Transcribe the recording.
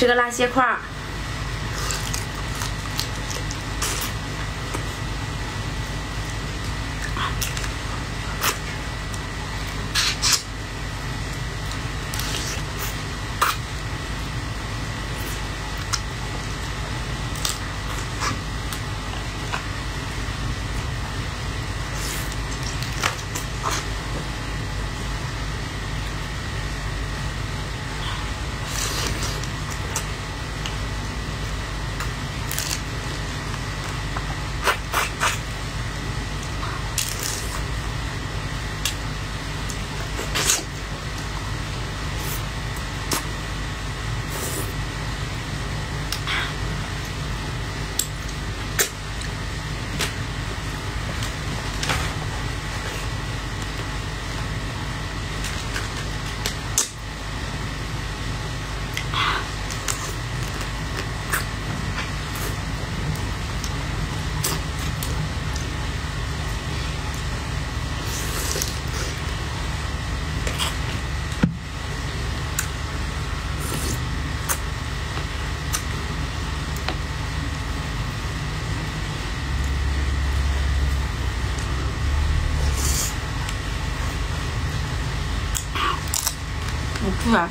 吃个辣蟹块。 对吧？